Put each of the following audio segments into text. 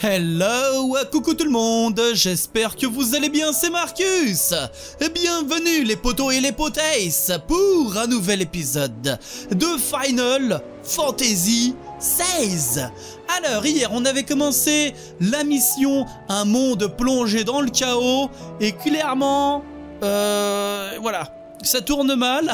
Hello, coucou tout le monde, j'espère que vous allez bien, c'est Marcus. Bienvenue les potos et les potaces pour un nouvel épisode de Final Fantasy 16. Alors hier on avait commencé la mission Un Monde Plongé Dans Le Chaos et clairement, voilà. Ça tourne mal,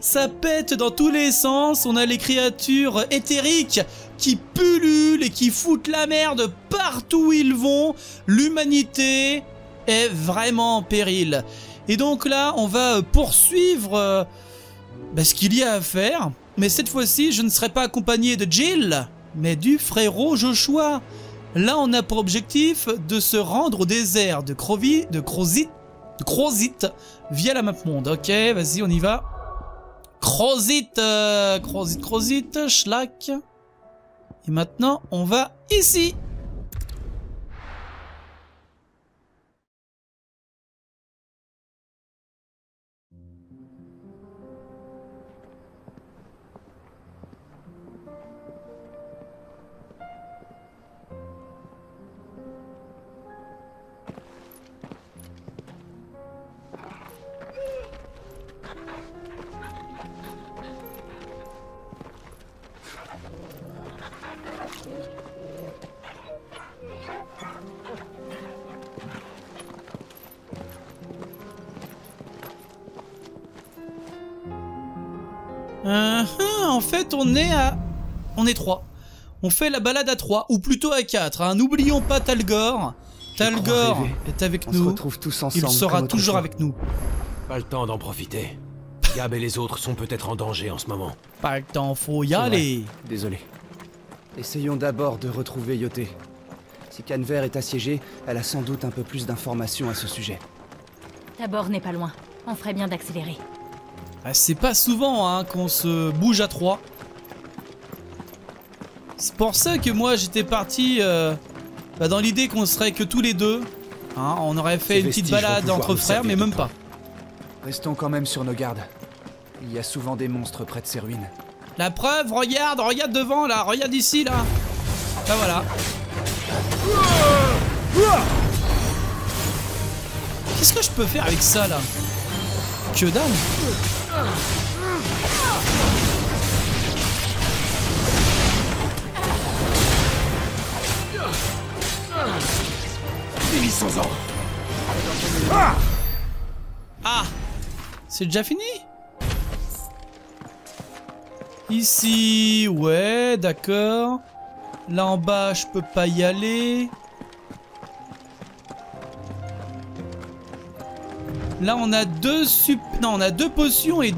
ça pète dans tous les sens, on a les créatures éthériques qui pullulent et qui foutent la merde partout où ils vont, l'humanité est vraiment en péril. Et donc là, on va poursuivre ce qu'il y a à faire, mais cette fois-ci, je ne serai pas accompagné de Jill, mais du frérot Joshua. Là, on a pour objectif de se rendre au désert de Crovi, de Crozit. Crozit via la map monde. Ok, vas-y, on y va. Crozit, schlack. Et maintenant, on va ici. En fait, on est 3. On fait la balade à 3, ou plutôt à 4. Hein. N'oublions pas Talgore. Talgore est avec nous. On se retrouve tous ensemble. Il sera toujours avec nous. Pas le temps d'en profiter. Gab et les autres sont peut-être en danger en ce moment. Pas le temps, faut y aller. Désolé. Essayons d'abord de retrouver Jote. Si Canver est assiégée, elle a sans doute un peu plus d'informations à ce sujet. Tabor n'est pas loin. On ferait bien d'accélérer. C'est pas souvent hein, qu'on se bouge à 3. C'est pour ça que moi j'étais parti dans l'idée qu'on serait que tous les deux. Hein, on aurait fait une petite balade entre frères, mais même pas. Restons quand même sur nos gardes. Il y a souvent des monstres près de ces ruines. La preuve, regarde devant là, regarde ici là. Là voilà. Qu'est-ce que je peux faire avec ça là? Que dalle! Finissons-en. Ah! C'est déjà fini? Ici, ouais, d'accord. Là en bas, je peux pas y aller. Là on a deux potions et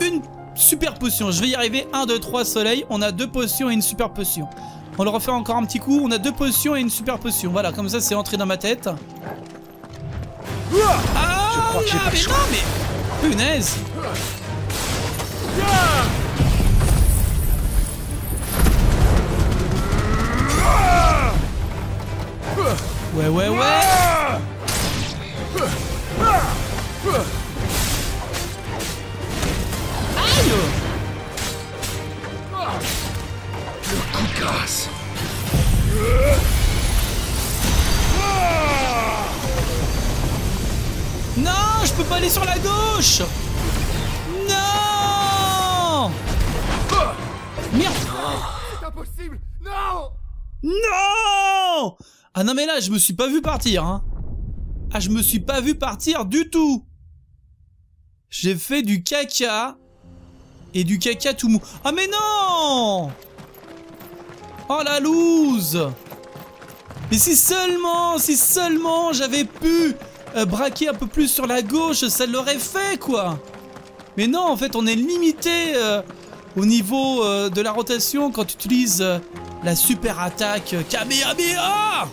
une super potion. Je vais y arriver. 1, 2, 3 soleil. On a deux potions et une super potion. On le refait encore un petit coup. On a deux potions et une super potion. Voilà, comme ça c'est entré dans ma tête. Ah je crois que j'ai pas le choix. Non mais punaise. Ouais. Aïe! Le coup de grâce! Non, je peux pas aller sur la gauche! Non! Merde! C'est impossible! Non! Non! Ah non mais là, je me suis pas vu partir, hein! Ah, je me suis pas vu partir du tout! J'ai fait du caca et du caca tout mou. Ah mais non! Oh la loose! Mais si seulement j'avais pu braquer un peu plus sur la gauche, ça l'aurait fait quoi. Mais non, en fait on est limité au niveau de la rotation quand tu utilises la super attaque Kamehameha.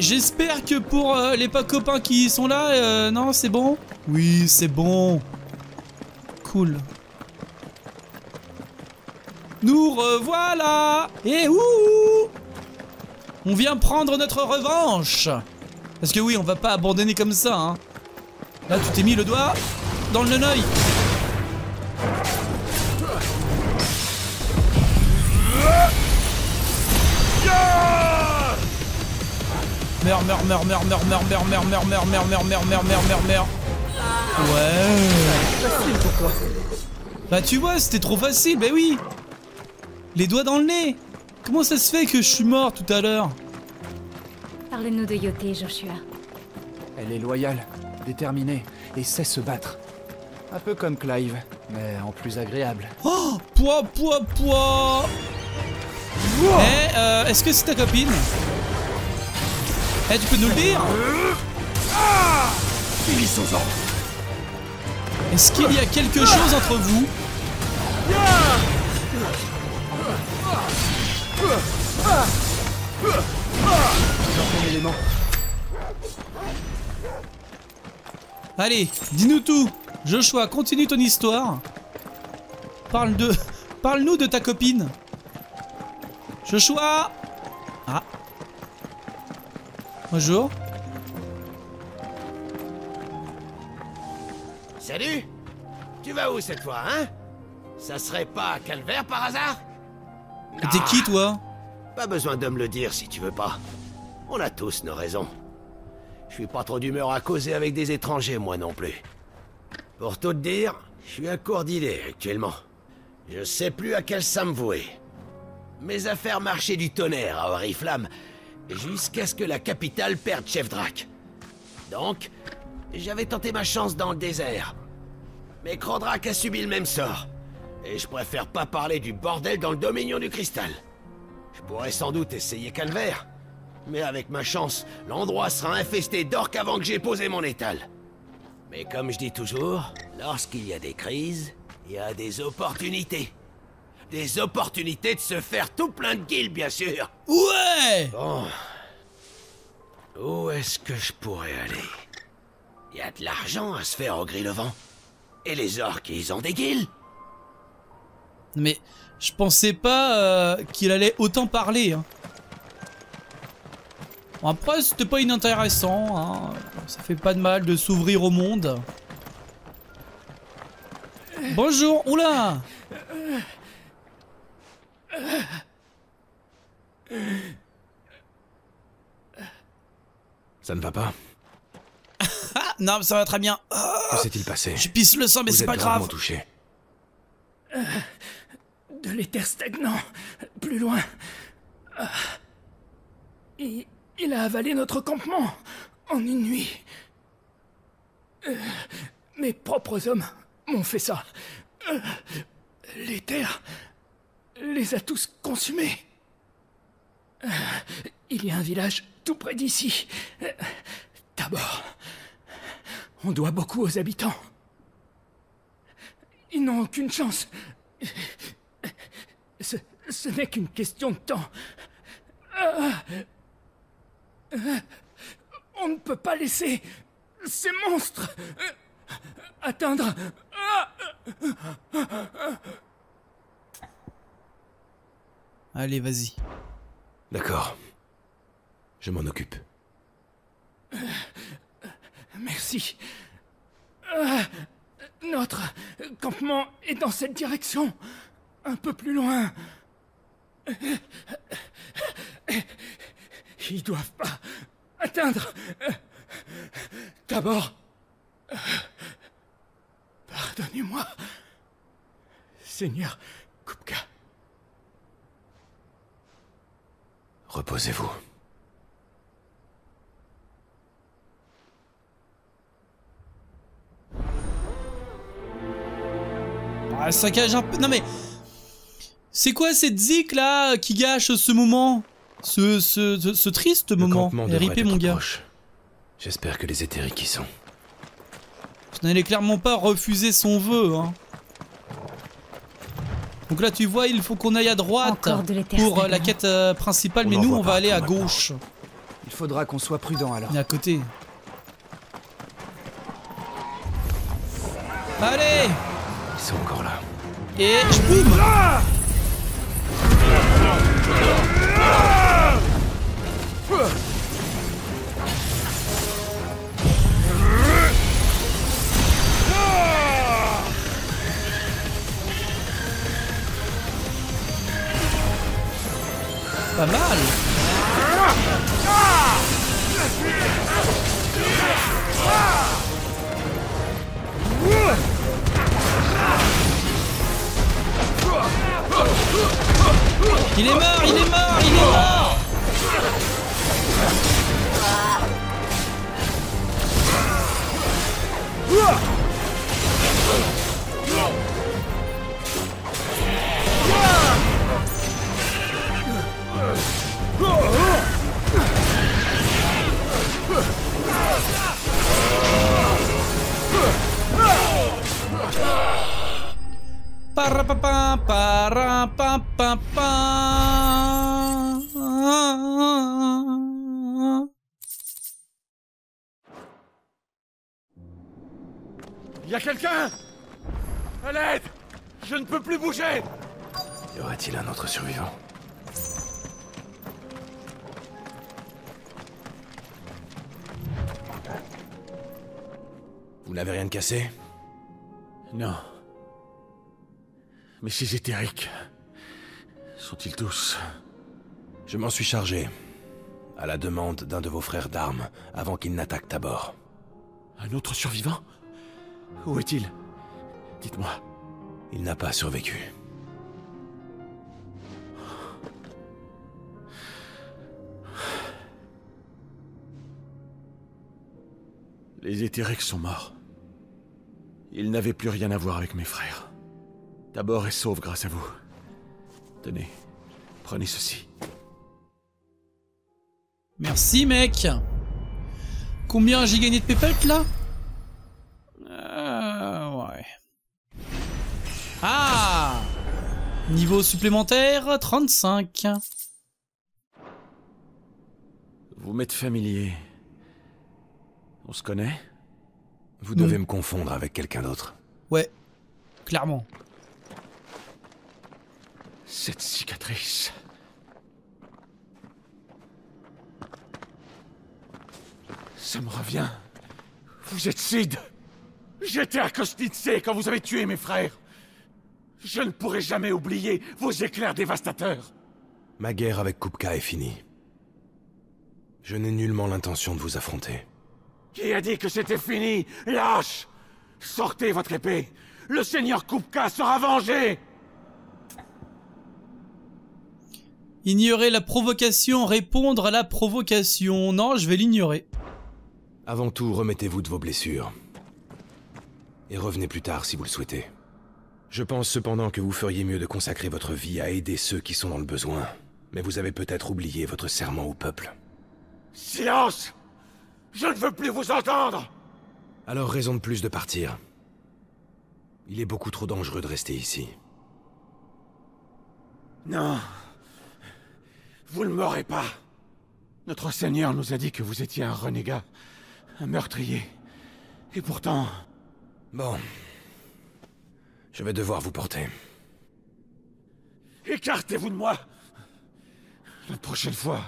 J'espère que pour les pas copains qui sont là, non, c'est bon? Oui, c'est bon. Cool. Nous revoilà! Et ouh! On vient prendre notre revanche! Parce que oui, on va pas abandonner comme ça, hein. Là, tu t'es mis le doigt dans le nœud. Meurs. Ouais. Facile pour toi. Bah tu vois, c'était trop facile, bah oui. Les doigts dans le nez. Comment ça se fait que je suis mort tout à l'heure? Parle-nous de Jote, Joshua. Elle est loyale, déterminée et sait se battre. Un peu comme Clive, mais en plus agréable. Oh, poids. Wow. Eh, est-ce que c'est ta copine? Eh, tu peux nous le dire? Est-ce qu'il y a quelque chose entre vous? Allez, dis-nous tout. Joshua, continue ton histoire. Parle-nous de ta copine. Joshua. Ah. Bonjour. Salut. Tu vas où cette fois, hein? Ça serait pas à Canver par hasard? T'es qui toi? Pas besoin de me le dire si tu veux pas. On a tous nos raisons. Je suis pas trop d'humeur à causer avec des étrangers moi non plus. Pour tout te dire, je suis à court d'idées actuellement. Je sais plus à quel ça me vouer. Mes affaires marchaient du tonnerre à Oriflamme, jusqu'à ce que la capitale perde Souffle-Drac. Donc, j'avais tenté ma chance dans le désert. Mais Crodrac a subi le même sort. Et je préfère pas parler du bordel dans le Dominion du Cristal. Je pourrais sans doute essayer Canver, mais avec ma chance, l'endroit sera infesté d'orques avant que j'ai posé mon étal. Mais comme je dis toujours, lorsqu'il y a des crises, il y a des opportunités. Des opportunités de se faire tout plein de guilds, bien sûr. Ouais. Bon. Où est-ce que je pourrais aller? Il y a de l'argent à se faire au Gris-le-Vent. Et les orques, ils ont des guilds. Mais je pensais pas qu'il allait autant parler. Hein. Bon, après, c'était pas inintéressant. Hein. Ça fait pas de mal de s'ouvrir au monde. Bonjour, oula. Ça ne va pas. Non, mais ça va très bien. Oh, que s'est-il passé? Je pisse le sang, mais c'est pas grave. Touché. De l'éther stagnant, plus loin. Il a avalé notre campement en une nuit. Mes propres hommes m'ont fait ça. L'éther les a tous consumés. Il y a un village tout près d'ici. Tabor. On doit beaucoup aux habitants. Ils n'ont aucune chance. Ce n'est qu'une question de temps. On ne peut pas laisser ces monstres atteindre. Allez, vas-y. D'accord. Je m'en occupe. Merci. Notre campement est dans cette direction. Un peu plus loin. Ils doivent pas atteindre. D'abord. Pardonnez-moi. Seigneur Kupka. Reposez-vous. Ah, ça gâche un peu. Non mais... C'est quoi cette zik là qui gâche ce moment? Ce triste moment. RIP mon gars. J'espère que les éthériques y sont. Je n'allais clairement pas refuser son vœu. Hein. Donc là tu vois, il faut qu'on aille à droite pour la quête principale, mais nous on va aller à gauche. Il faudra qu'on soit prudent alors. On est à côté. Allez! Ils sont encore là. Et je boum! Pas mal. Il est mort, il est mort, il est mort. Il y a quelqu'un? À l'aide! Je ne peux plus bouger! Y aurait-il un autre survivant? Vous n'avez rien de cassé? Non. Mais ces éthériques... sont-ils tous? Je m'en suis chargé. À la demande d'un de vos frères d'armes, avant qu'ils n'attaquent Tabor. Un autre survivant? Où est-il? Dites-moi. Il n'a pas survécu. Les éthériques sont morts. Ils n'avaient plus rien à voir avec mes frères. Tabor est sauve grâce à vous. Tenez, prenez ceci. Merci, mec. Combien j'ai gagné de pépettes, là? Ouais. Ah! Niveau supplémentaire, 35. Vous m'êtes familier. On se connaît? Vous devez me confondre avec quelqu'un d'autre. Ouais, clairement. Cette cicatrice... ça me revient. Vous êtes Cid! J'étais à Kostitze quand vous avez tué mes frères. Je ne pourrai jamais oublier vos éclairs dévastateurs. Ma guerre avec Kupka est finie. Je n'ai nullement l'intention de vous affronter. Qui a dit que c'était fini? Lâche! Sortez votre épée! Le seigneur Kupka sera vengé! Ignorer la provocation, répondre à la provocation. Non, je vais l'ignorer. Avant tout, remettez-vous de vos blessures. Et revenez plus tard si vous le souhaitez. Je pense cependant que vous feriez mieux de consacrer votre vie à aider ceux qui sont dans le besoin. Mais vous avez peut-être oublié votre serment au peuple. Silence! Je ne veux plus vous entendre! Alors raison de plus de partir. Il est beaucoup trop dangereux de rester ici. Non. Vous ne m'aurez pas. Notre Seigneur nous a dit que vous étiez un renégat, un meurtrier. Et pourtant... bon. Je vais devoir vous porter. Écartez-vous de moi! La prochaine fois,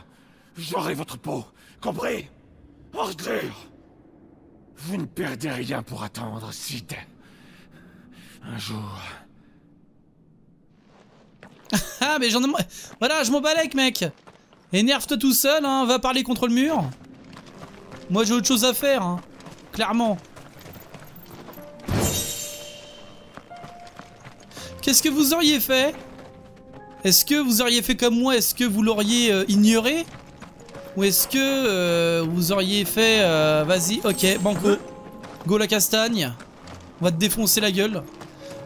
j'aurai votre peau, compris? Ordure! Vous ne perdez rien pour attendre, Cid. Un jour... ah, mais j'en ai... voilà, je m'en balèque, mec! Énerve-toi tout seul, hein, va parler contre le mur. Moi, j'ai autre chose à faire, hein. Clairement. Qu'est-ce que vous auriez fait? Est-ce que vous auriez fait comme moi? Est-ce que vous l'auriez ignoré? Ou est-ce que vous auriez fait... vas-y, ok, banco. Go la castagne. On va te défoncer la gueule.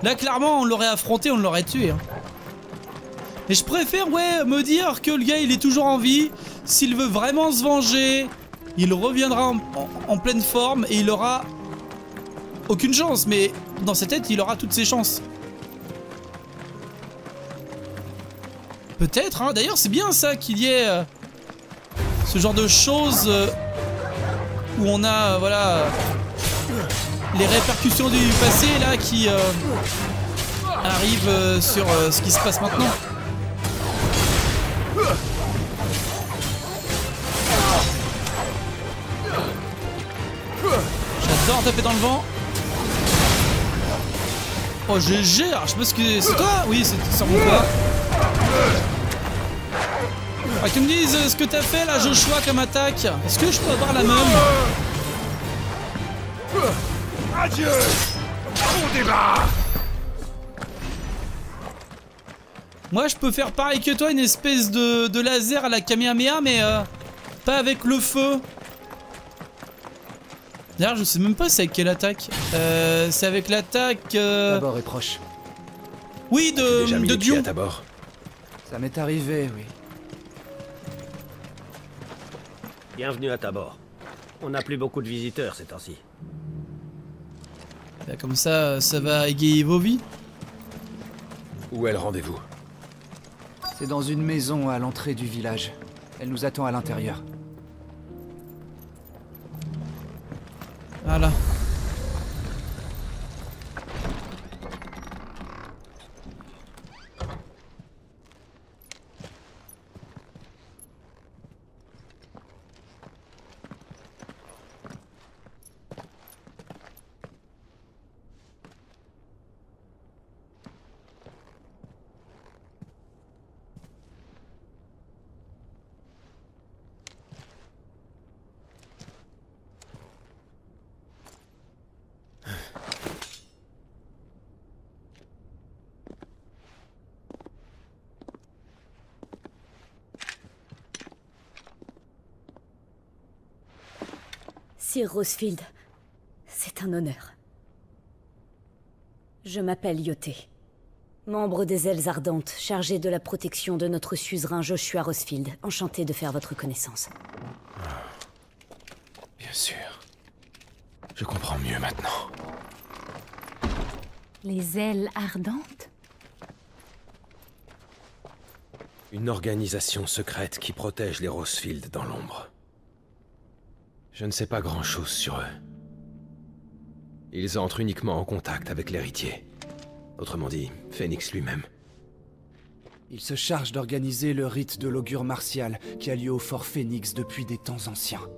Là, clairement, on l'aurait affronté, on l'aurait tué. Hein. Et je préfère, ouais, me dire que le gars, il est toujours en vie. S'il veut vraiment se venger, il reviendra en pleine forme et il aura... aucune chance, mais dans sa tête, il aura toutes ses chances. Peut-être, hein. D'ailleurs c'est bien ça qu'il y ait ce genre de choses où on a, voilà, les répercussions du passé là qui arrivent sur ce qui se passe maintenant. J'adore taper dans le vent. Oh GG, je sais pas ce que... c'est toi? Oui, c'est sur mon toit. Faudrait que tu me dises ce que t'as fait là, Joshua, comme attaque. Est-ce que je peux avoir la même? Adieu. Bon débat. Moi, je peux faire pareil que toi, une espèce de laser à la Kamehameha, mais pas avec le feu. D'ailleurs, je sais même pas c'est avec quelle attaque. C'est avec l'attaque... Tabor est proche. Oui, de Dion. Ça m'est arrivé, oui. Bienvenue à Tabor. On n'a plus beaucoup de visiteurs ces temps-ci. Bah, comme ça, ça va égayer vos vies. Où est le rendez-vous? C'est dans une maison à l'entrée du village. Elle nous attend à l'intérieur. Voilà. Sir Rosfield, c'est un honneur. Je m'appelle Jote, membre des Ailes Ardentes, chargée de la protection de notre suzerain Joshua Rosfield. Enchanté de faire votre connaissance. Bien sûr. Je comprends mieux maintenant. Les Ailes Ardentes? Une organisation secrète qui protège les Rosfield dans l'ombre. Je ne sais pas grand-chose sur eux. Ils entrent uniquement en contact avec l'héritier. Autrement dit, Phoenix lui-même. Ils se chargent d'organiser le rite de l'augure martial qui a lieu au Fort Phoenix depuis des temps anciens.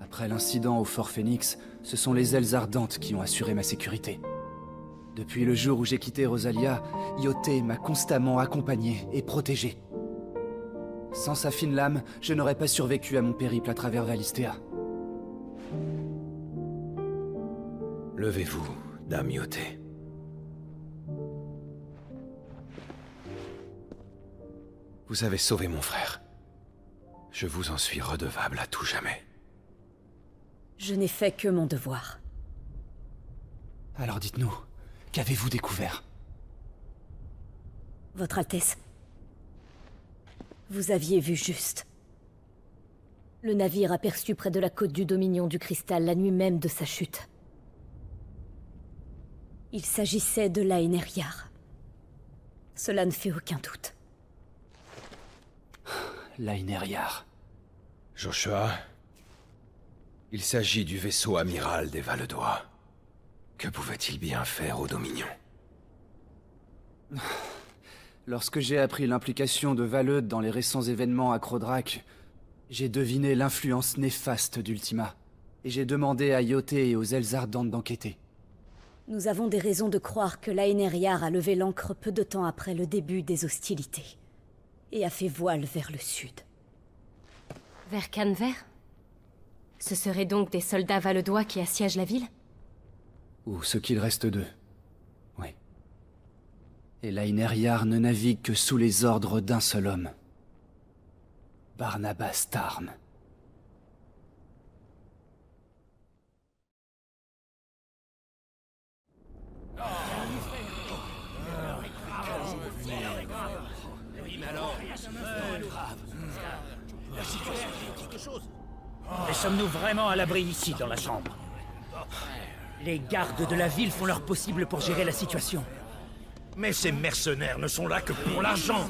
Après l'incident au Fort Phoenix, ce sont les Ailes Ardentes qui ont assuré ma sécurité. Depuis le jour où j'ai quitté Rosaria, Jote m'a constamment accompagné et protégé. Sans sa fine lame, je n'aurais pas survécu à mon périple à travers Valisthea. Levez-vous, Damioté. Vous avez sauvé mon frère. Je vous en suis redevable à tout jamais. Je n'ai fait que mon devoir. Alors dites-nous, qu'avez-vous découvert? Votre Altesse. Vous aviez vu juste. Le navire aperçu près de la côte du Dominion du Cristal la nuit même de sa chute. Il s'agissait de l'Aeneriar. Cela ne fait aucun doute. L'Aeneriar. Joshua, il s'agit du vaisseau amiral des Valedois. Que pouvait-il bien faire au Dominion? Lorsque j'ai appris l'implication de Valeud dans les récents événements à Crodrac, j'ai deviné l'influence néfaste d'Ultima, et j'ai demandé à Jote et aux Ailes Ardentes d'enquêter. Nous avons des raisons de croire que l'Aeneriar a levé l'ancre peu de temps après le début des hostilités, et a fait voile vers le sud. Vers Canver? Ce seraient donc des soldats valedois qui assiègent la ville? Ou ce qu'il reste d'eux. Et l'Aeneriar ne navigue que sous les ordres d'un seul homme. Barnabas Tharmr. Mais sommes-nous vraiment à l'abri ici, dans la chambre? Les gardes de la ville font leur possible pour gérer la situation. Mais ces mercenaires ne sont là que pour l'argent.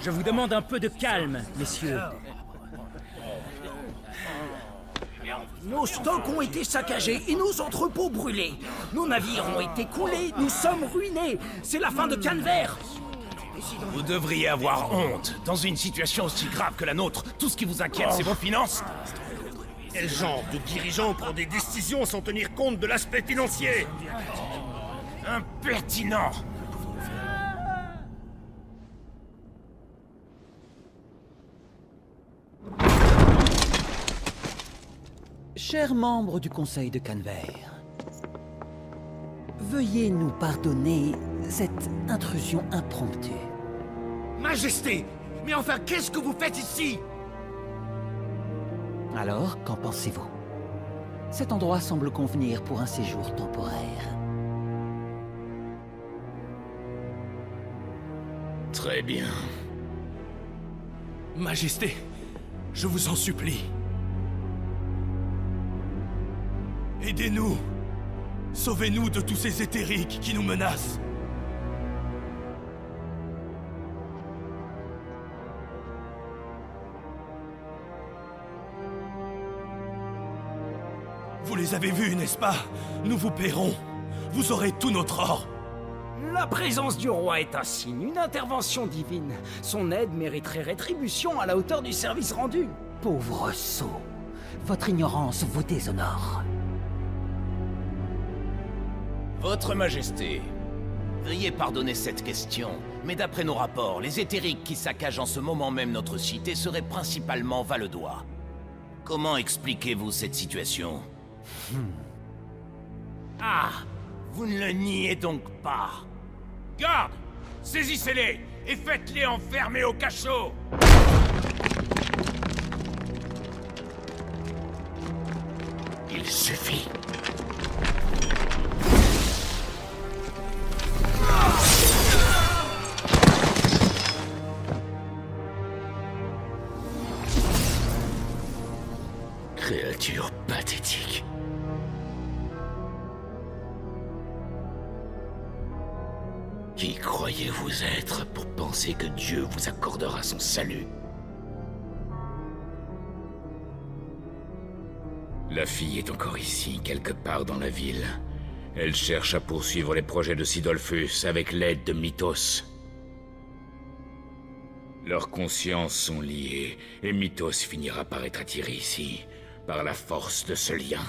Je vous demande un peu de calme, messieurs. Nos stocks ont été saccagés et nos entrepôts brûlés. Nos navires ont été coulés, nous sommes ruinés. C'est la fin de Canver. Vous devriez avoir honte. Dans une situation aussi grave que la nôtre, tout ce qui vous inquiète, c'est vos finances. Quel genre de dirigeants prend des décisions sans tenir compte de l'aspect financier? Impertinent! Chers membres du Conseil de Canver, veuillez nous pardonner cette intrusion impromptue. Majesté, mais enfin, qu'est-ce que vous faites ici? Alors, qu'en pensez-vous? Cet endroit semble convenir pour un séjour temporaire. Très bien. Majesté, je vous en supplie. Aidez-nous! Sauvez-nous de tous ces éthériques qui nous menacent! Vous les avez vus, n'est-ce pas? Nous vous paierons! Vous aurez tout notre or! La présence du roi est un signe, une intervention divine. Son aide mériterait rétribution à la hauteur du service rendu. Pauvre sot, votre ignorance vous déshonore. Votre Majesté, veuillez pardonner cette question, mais d'après nos rapports, les éthériques qui saccagent en ce moment même notre cité seraient principalement Valedois. Comment expliquez-vous cette situation? Ah, vous ne le niez donc pas. Garde! Saisissez-les et faites-les enfermer au cachot! Il suffit. Créature pathétique. Qui croyez-vous être pour penser que Dieu vous accordera son salut? La fille est encore ici, quelque part dans la ville. Elle cherche à poursuivre les projets de Cidolfus avec l'aide de Mythos. Leurs consciences sont liées, et Mythos finira par être attiré ici, par la force de ce lien.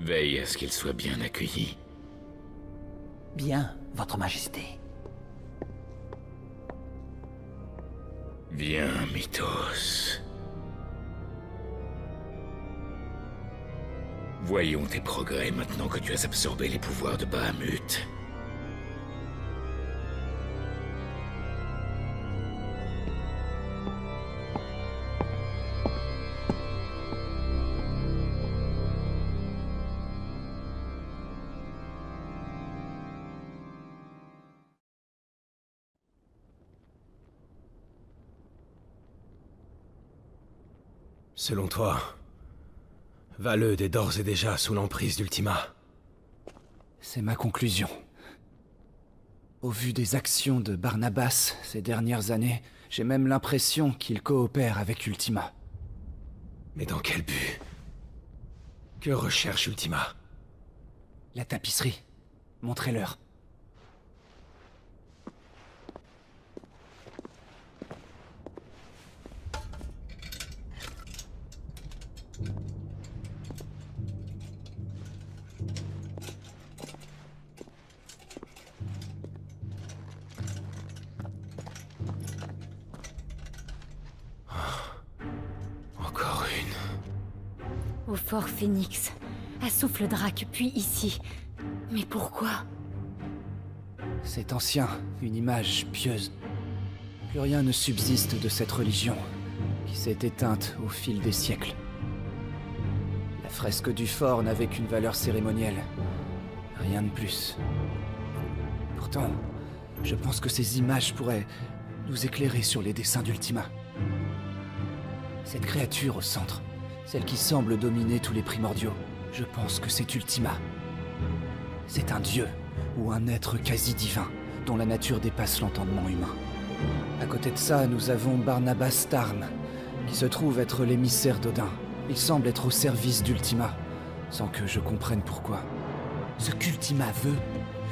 Veille à ce qu'il soit bien accueilli. Bien, Votre Majesté. Viens, Mythos. Voyons tes progrès maintenant que tu as absorbé les pouvoirs de Bahamut. Selon toi, Valeud est d'ores et déjà sous l'emprise d'Ultima. C'est ma conclusion. Au vu des actions de Barnabas ces dernières années, j'ai même l'impression qu'il coopère avec Ultima. Mais dans quel but? Que recherche Ultima? La tapisserie. Montrez-leur. Au fort Phoenix, à Souffle-Drac, puis ici. Mais pourquoi? C'est ancien, une image pieuse. Plus rien ne subsiste de cette religion, qui s'est éteinte au fil des siècles. La fresque du fort n'avait qu'une valeur cérémonielle, rien de plus. Pourtant, je pense que ces images pourraient nous éclairer sur les desseins d'Ultima. Cette créature au centre, celle qui semble dominer tous les primordiaux. Je pense que c'est Ultima. C'est un dieu, ou un être quasi-divin, dont la nature dépasse l'entendement humain. À côté de ça, nous avons Barnabas Tharmr, qui se trouve être l'émissaire d'Odin. Il semble être au service d'Ultima, sans que je comprenne pourquoi. Ce qu'Ultima veut,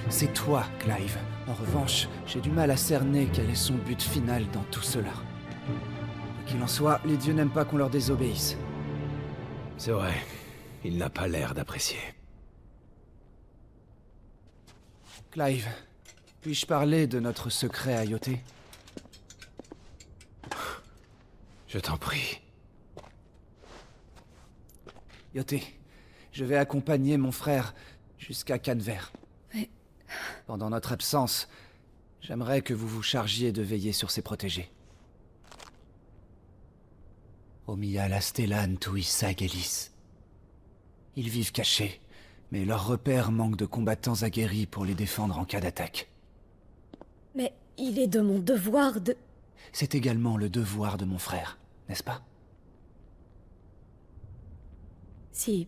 c'est toi, Clive. En revanche, j'ai du mal à cerner quel est son but final dans tout cela. Qu'il en soit, les dieux n'aiment pas qu'on leur désobéisse. C'est vrai, il n'a pas l'air d'apprécier. Clive, puis-je parler de notre secret à Jote? Je t'en prie. Jote, je vais accompagner mon frère jusqu'à Canver. Mais... pendant notre absence, j'aimerais que vous vous chargiez de veiller sur ses protégés. Omia Lastellan Tuisagelis. Ils vivent cachés, mais leurs repères manquent de combattants aguerris pour les défendre en cas d'attaque. Mais il est de mon devoir de... C'est également le devoir de mon frère, n'est-ce pas? Si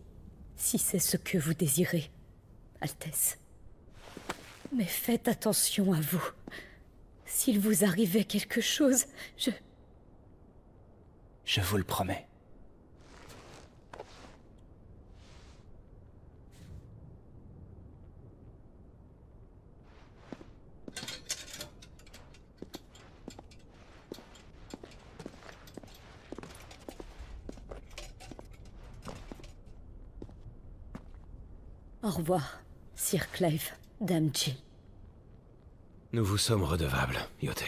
c'est ce que vous désirez, Altesse. Mais faites attention à vous. S'il vous arrivait quelque chose, je vous le promets. Au revoir, Sir Clive, Dame Jill. Nous vous sommes redevables, Jote.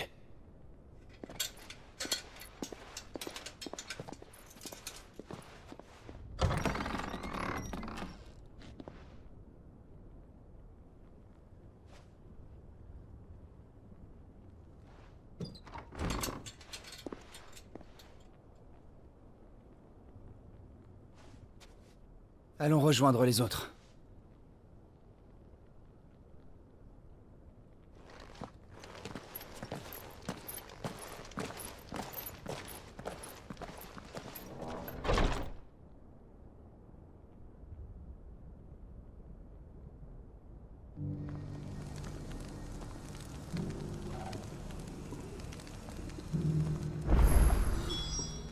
Allons rejoindre les autres.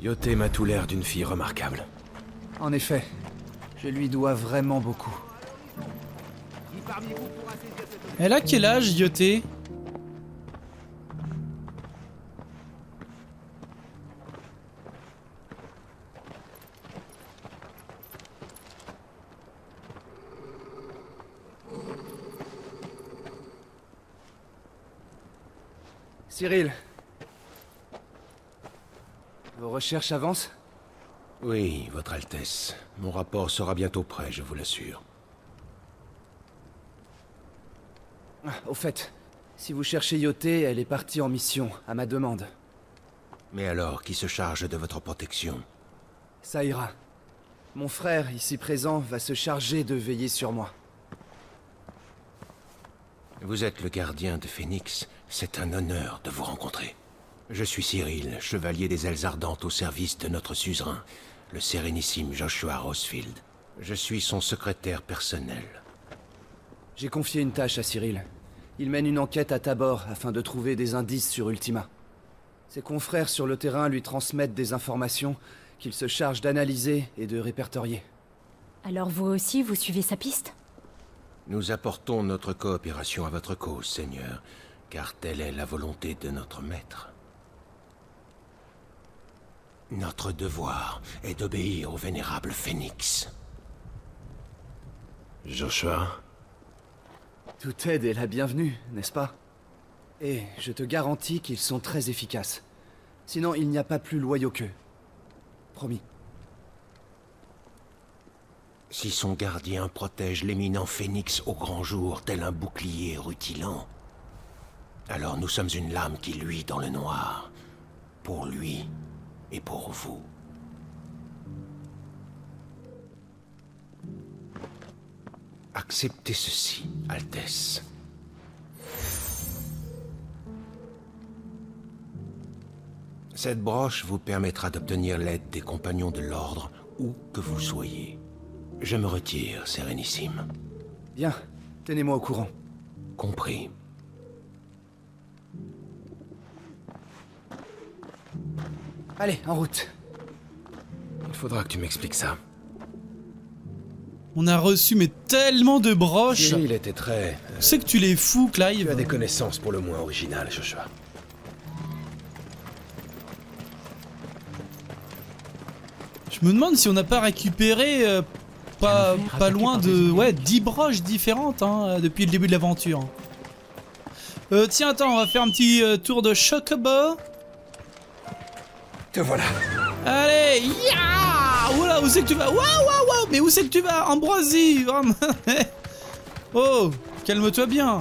Jote m'a tout l'air d'une fille remarquable. En effet, je lui dois vraiment beaucoup. Elle a quel âge, Jote? Cyril, recherche avance? Oui, Votre Altesse. Mon rapport sera bientôt prêt, je vous l'assure. Au fait, si vous cherchez Jote, elle est partie en mission, à ma demande. Mais alors, qui se charge de votre protection? Ça ira. Mon frère, ici présent, va se charger de veiller sur moi. Vous êtes le gardien de Phoenix. C'est un honneur de vous rencontrer. Je suis Cyril, chevalier des Ailes Ardentes au service de notre suzerain, le sérénissime Joshua Rosfield. Je suis son secrétaire personnel. J'ai confié une tâche à Cyril. Il mène une enquête à Tabor afin de trouver des indices sur Ultima. Ses confrères sur le terrain lui transmettent des informations qu'il se charge d'analyser et de répertorier. Alors vous aussi, vous suivez sa piste? Nous apportons notre coopération à votre cause, Seigneur, car telle est la volonté de notre maître. Notre devoir est d'obéir au vénérable Phénix. Joshua? Toute aide est la bienvenue, n'est-ce pas? Et je te garantis qu'ils sont très efficaces. Sinon, il n'y a pas plus loyaux qu'eux. Promis. Si son gardien protège l'éminent Phénix au grand jour tel un bouclier rutilant, alors nous sommes une lame qui luit dans le noir. Pour lui... et pour vous. Acceptez ceci, Altesse. Cette broche vous permettra d'obtenir l'aide des compagnons de l'ordre, où que vous soyez. Je me retire, Sérénissime. Bien, tenez-moi au courant. Compris. Allez, en route. Il faudra que tu m'expliques ça. On a reçu mais tellement de broches. Il était très... C'est que tu les fous, Clive. Tu as des connaissances pour le moins originales, Joshua. Je me demande si on n'a pas récupéré pas loin de... ouais, 10 broches différentes hein, depuis le début de l'aventure. Tiens, attends, on va faire un petit tour de chocobo. Te voilà. Allez, yeah! Waouh, où c'est que tu vas? Waouh, waouh, waouh. Mais où c'est que tu vas, Ambroisie? Vraiment. Oh, calme-toi bien.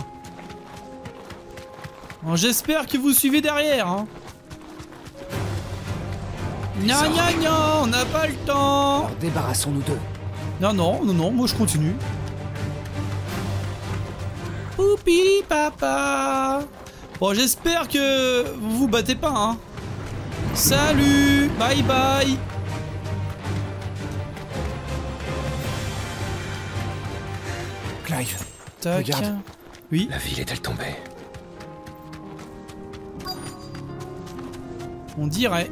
Bon, j'espère que vous suivez derrière. Hein. Gna gna gna, on n'a pas le temps. Alors débarrassons-nous d'eux. Non, non, non, non, moi je continue. Poupi papa. Bon, j'espère que vous vous battez pas, hein. Salut, bye bye. Clive, regarde. Oui. La ville est-elle tombée? On dirait.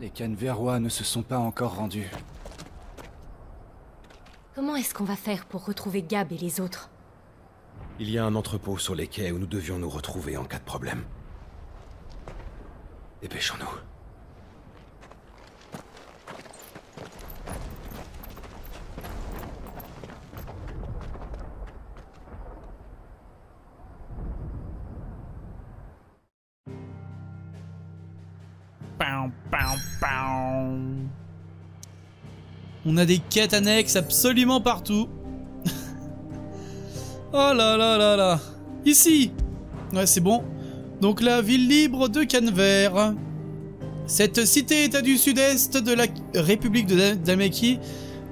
Les Canverois ne se sont pas encore rendus. Comment est-ce qu'on va faire pour retrouver Gab et les autres? Il y a un entrepôt sur les quais où nous devions nous retrouver en cas de problème. Dépêchons-nous. On a des quêtes annexes absolument partout. Oh là là là là. Ici. Ouais, c'est bon. Donc la ville libre de Canver. Cette cité-état du sud-est de la République de Damioté,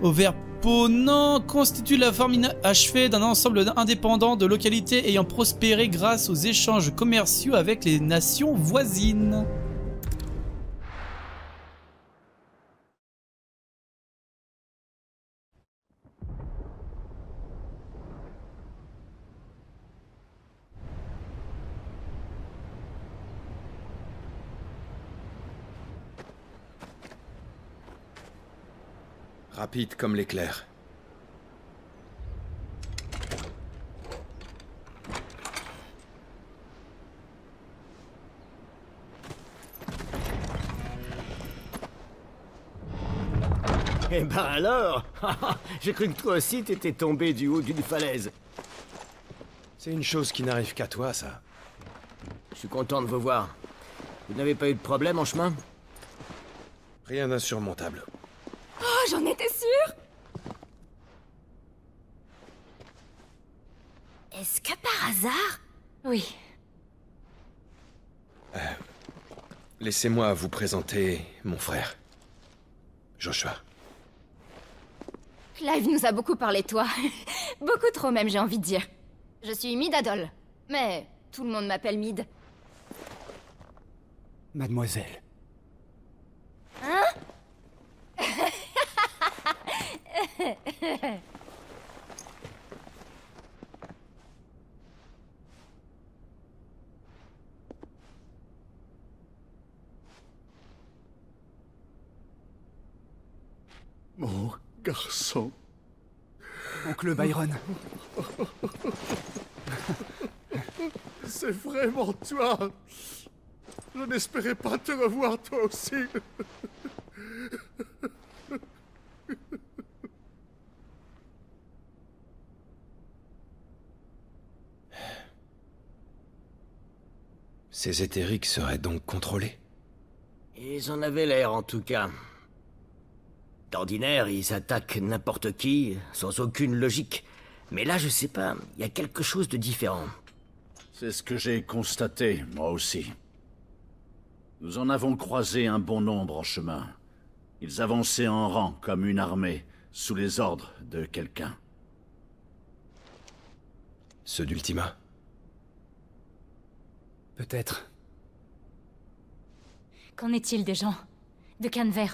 au vers Ponant, constitue la forme achevée d'un ensemble indépendant de localités ayant prospéré grâce aux échanges commerciaux avec les nations voisines. Rapide comme l'éclair. Eh ben alors. J'ai cru que toi aussi t'étais tombé du haut d'une falaise. C'est une chose qui n'arrive qu'à toi, ça. Je suis content de vous voir. Vous n'avez pas eu de problème en chemin? Rien d'insurmontable. Oh, j'en étais sûre! Est-ce que par hasard? Oui. Laissez-moi vous présenter mon frère, Joshua. Clive nous a beaucoup parlé de toi. Beaucoup trop même, j'ai envie de dire. Je suis Mid Adol, mais tout le monde m'appelle Mid. Mademoiselle. Hein? Mon garçon. Oncle Byron. C'est vraiment toi. Je n'espérais pas te revoir toi aussi. Ces éthériques seraient donc contrôlés? Ils en avaient l'air en tout cas. D'ordinaire, ils attaquent n'importe qui, sans aucune logique. Mais là, je sais pas, il y a quelque chose de différent. C'est ce que j'ai constaté, moi aussi. Nous en avons croisé un bon nombre en chemin. Ils avançaient en rang comme une armée, sous les ordres de quelqu'un. Ceux d'Ultima? Peut-être. Qu'en est-il des gens de Canver?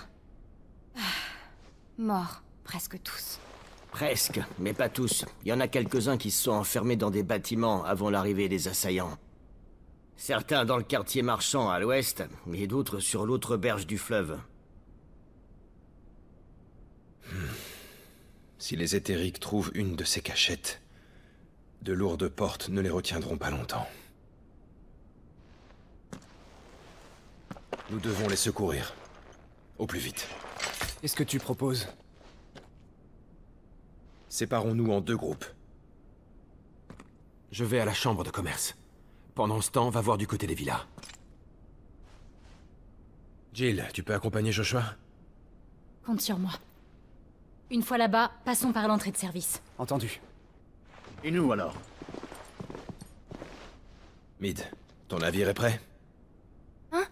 Morts, presque tous. Presque, mais pas tous. Il y en a quelques-uns qui se sont enfermés dans des bâtiments avant l'arrivée des assaillants. Certains dans le quartier marchand à l'ouest, et d'autres sur l'autre berge du fleuve. Si les éthériques trouvent une de ces cachettes, De lourdes portes ne les retiendront pas longtemps. Nous devons les secourir. Au plus vite. Qu'est-ce que tu proposes? Séparons-nous en deux groupes. Je vais à la chambre de commerce. Pendant ce temps, va voir du côté des villas. Jill, tu peux accompagner Joshua? Compte sur moi. Une fois là-bas, passons par l'entrée de service. Entendu. Et nous, alors? Mid, ton navire est prêt? Hein?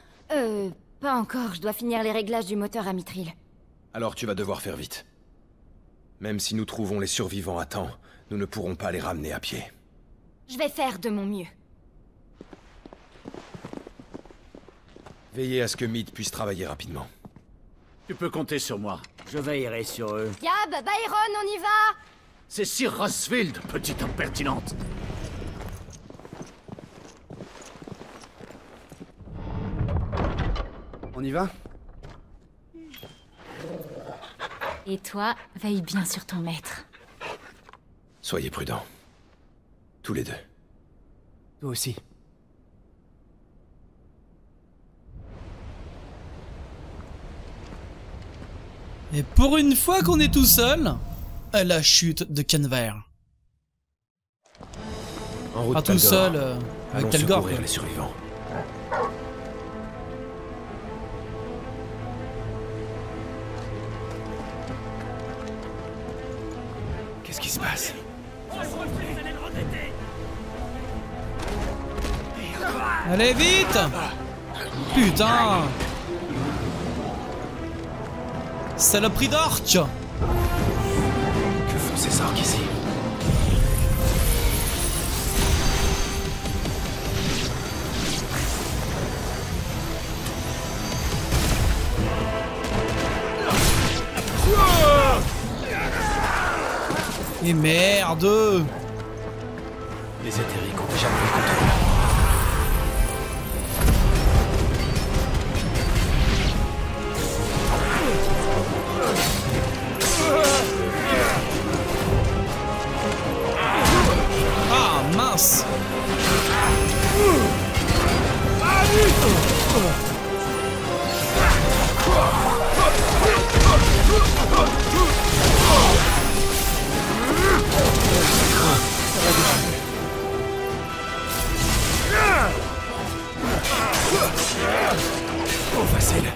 Pas encore, je dois finir les réglages du moteur à Mithril. Alors tu vas devoir faire vite. Même si nous trouvons les survivants à temps, nous ne pourrons pas les ramener à pied. Je vais faire de mon mieux. Veillez à ce que Mid puisse travailler rapidement. Tu peux compter sur moi. Je veillerai sur eux. Yab, Byron, on y va! C'est Sir Rosfield, petite impertinente! On y va? Et toi, veille bien sur ton maître. Soyez prudents. Tous les deux. Toi aussi. Et pour une fois qu'on est tout seul, à la chute de Canver. En route, pas tout seul, avec Talgore. Les survivants. Qu'est-ce qui se passe? Allez vite! Putain! Saloperie d'orque! Que font ces orques ici? Et merde! Les éthériques ont déjà pris le contrôle. Oh, facile.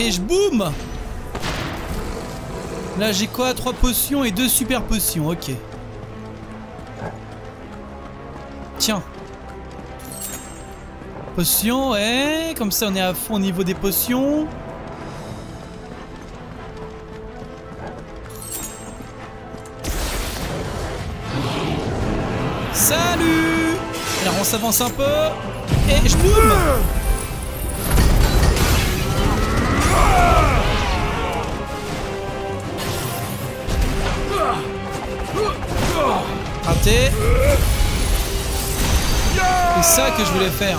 Et je boum! Là j'ai quoi? 3 potions et 2 super potions, ok. Tiens. Potions, et comme ça on est à fond au niveau des potions. Salut! Alors on s'avance un peu. Et je boum! Raté. C'est ça que je voulais faire.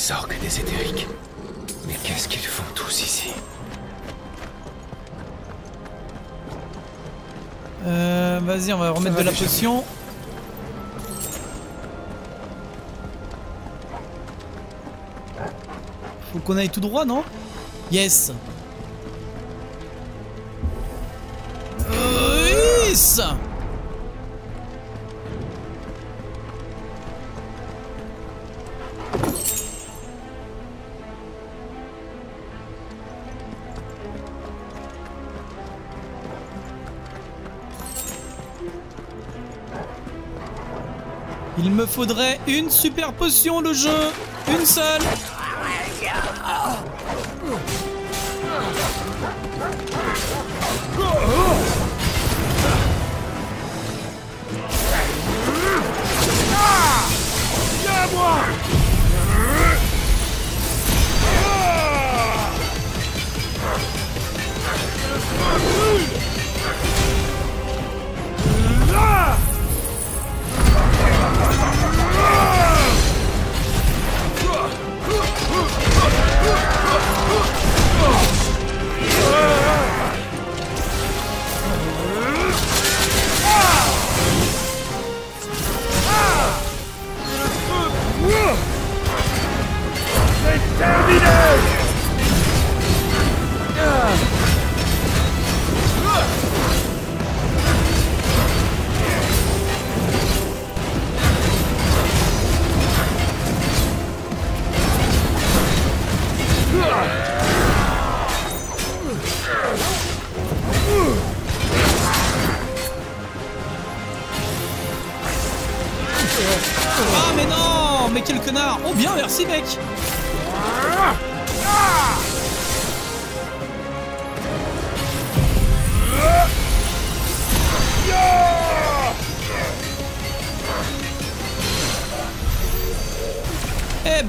des orques et des éthériques. Mais qu'est-ce qu'ils font tous ici? Vas-y, on va remettre de la potion. Faut qu'on aille tout droit, non? Yes. Yes. Il me faudrait une super potion, le jeu. Une seule.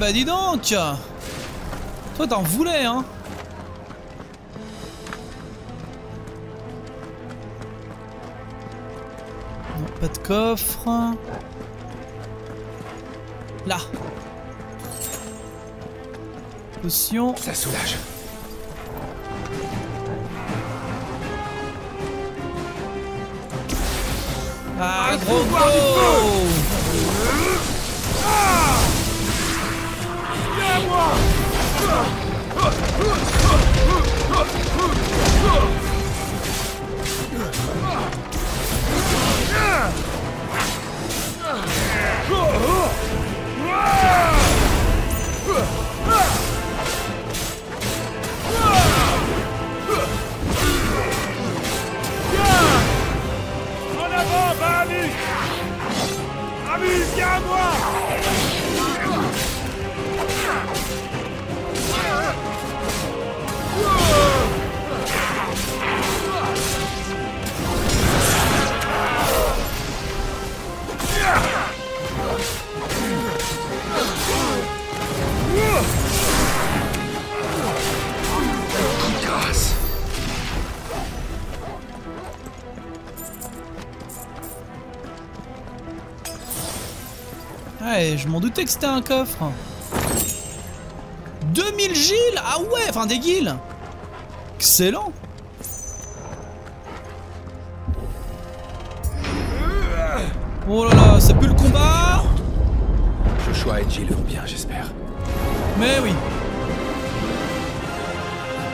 Bah dis donc, toi t'en voulais hein. Non, pas de coffre. Là. Potion. Ça soulage. Ah gros gros. En avant, Bahamut! Bahamut, viens à moi! Ouais, je m'en doutais que c'était un coffre. 2000 gilles. Ah ouais, enfin des guilles. Excellent. Oh là là, ça pue le combat. Joshua et Gilles vont bien, j'espère. Mais oui.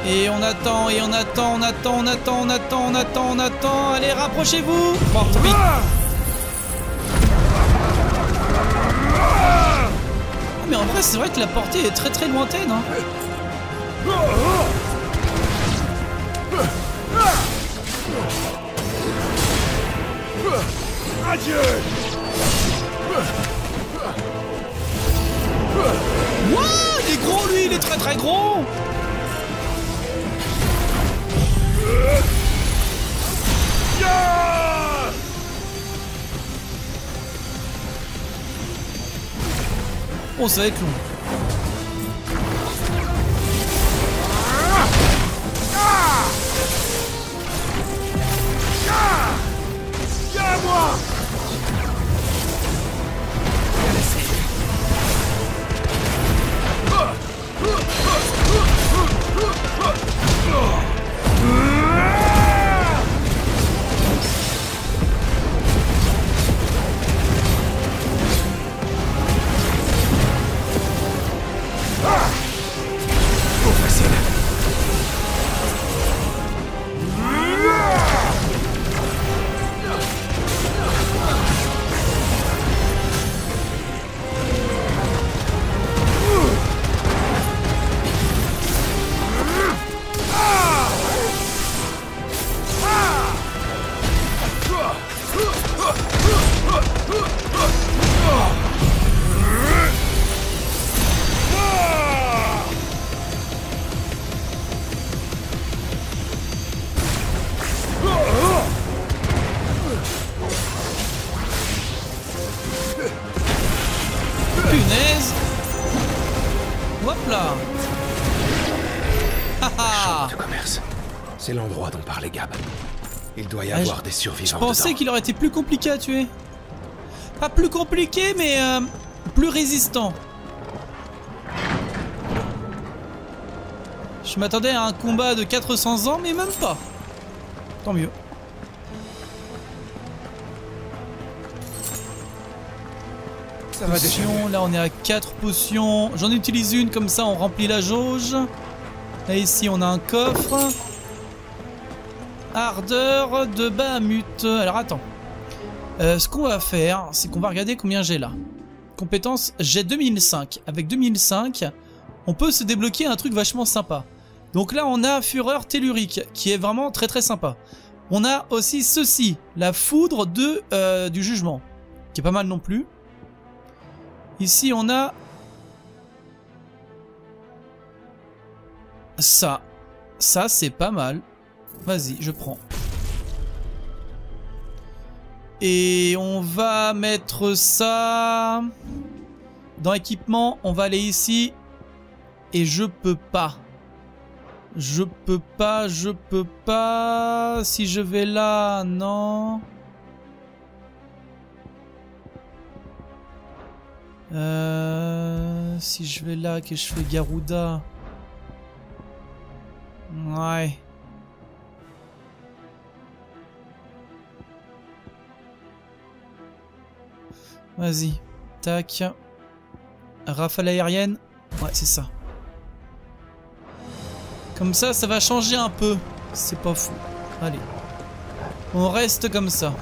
Et on attend, et on attend. Allez, rapprochez-vous. Bon, tant pis. Mais en vrai, c'est vrai que la portée est très très lointaine. Hein. Adieu. Wouah, il est gros lui, il est très très gros. Yeah. Oh, ça va être long. Viens à moi. punaise. Hop là. Chambre de commerce. C'est l'endroit dont parlait Gab. Il doit y avoir des survivants. Je pensais qu'il aurait été plus compliqué à tuer. Pas plus compliqué, mais plus résistant. Je m'attendais à un combat de 400 ans, mais même pas. Tant mieux. Ça va déjà. Là on est à 4 potions. J'en utilise une, comme ça on remplit la jauge. Là ici on a un coffre. Ardeur de Bahamut. Alors attends. Ce qu'on va faire, c'est qu'on va regarder combien j'ai là. Compétence, j'ai 2005. Avec 2005, on peut se débloquer un truc vachement sympa. Donc là on a Fureur Tellurique, qui est vraiment très très sympa. On a aussi ceci, la foudre de, du jugement, qui est pas mal non plus. Ici on a ça. Ça c'est pas mal. Vas-y, je prends. Et on va mettre ça dans équipement. On va aller ici. Et je peux pas. Je peux pas. Si je vais là, non. Si je vais là, que je fais Garuda. Ouais. Vas-y. Tac. Rafale aérienne. Ouais, c'est ça. Comme ça, ça va changer un peu. C'est pas fou. Allez. On reste comme ça.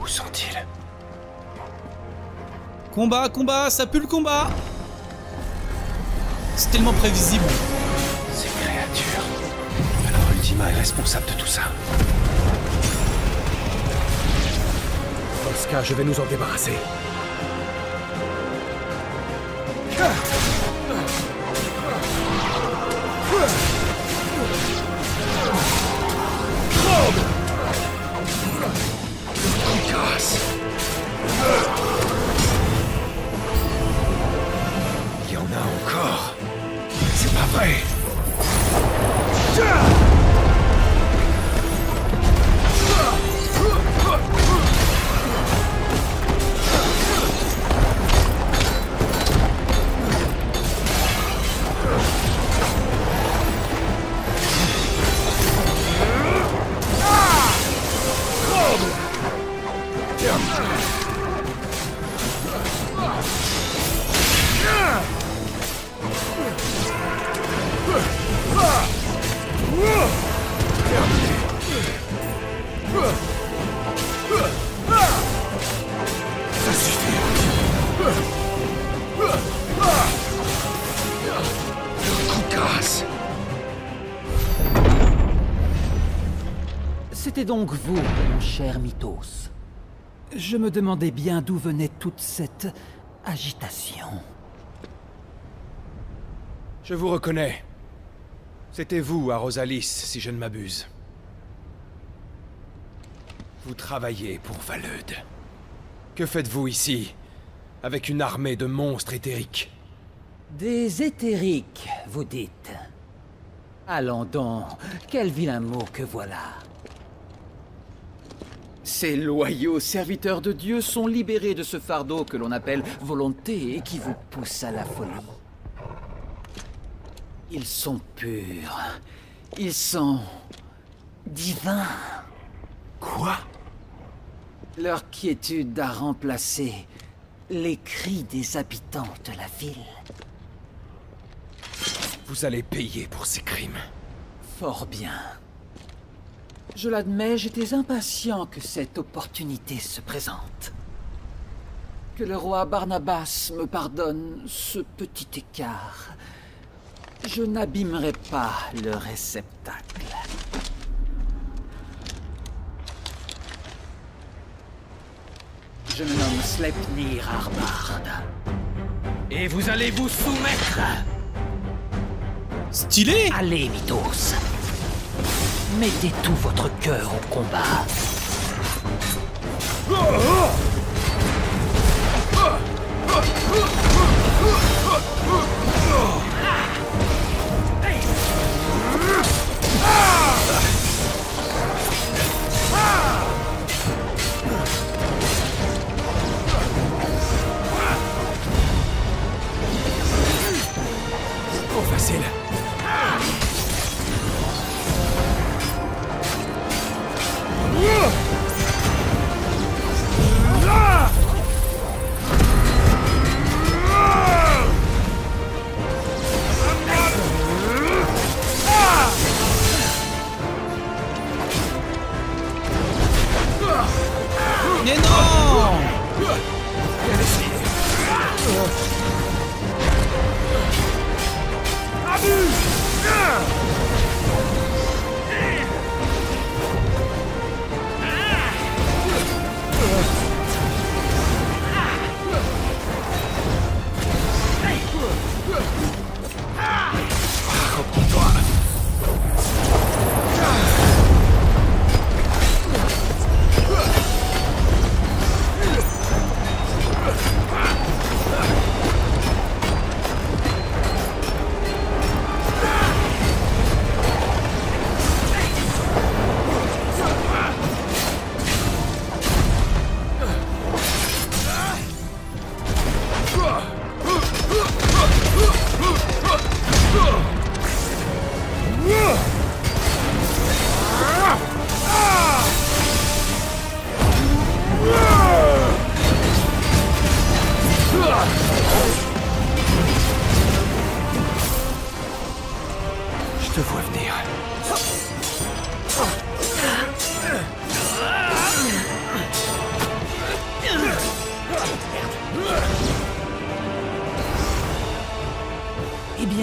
Où sont-ils? Combat, combat, ça pue le combat. C'est tellement prévisible. Ces créatures. Alors Ultima est responsable de tout ça. Dans ce cas, je vais nous en débarrasser. Il y en a encore. C'est pas vrai. C'est donc vous, mon cher Mythos. Je me demandais bien d'où venait toute cette agitation. Je vous reconnais. C'était vous à Rosalis, si je ne m'abuse. Vous travaillez pour Valeud. Que faites-vous ici, avec une armée de monstres éthériques? Des éthériques, vous dites. Allons donc, quel vilain mot que voilà. Ces loyaux serviteurs de Dieu sont libérés de ce fardeau que l'on appelle volonté et qui vous pousse à la folie. Ils sont purs. Ils sont... divins. Quoi? Leur quiétude a remplacé les cris des habitants de la ville. Vous allez payer pour ces crimes. Fort bien. Je l'admets, j'étais impatient que cette opportunité se présente. Que le roi Barnabas me pardonne ce petit écart. Je n'abîmerai pas le réceptacle. Je me nomme Sleipnir Harbard. Et vous allez vous soumettre. Stylé. Allez, Mythos. Mettez tout votre cœur au combat. Oh, oh. Oh, oh.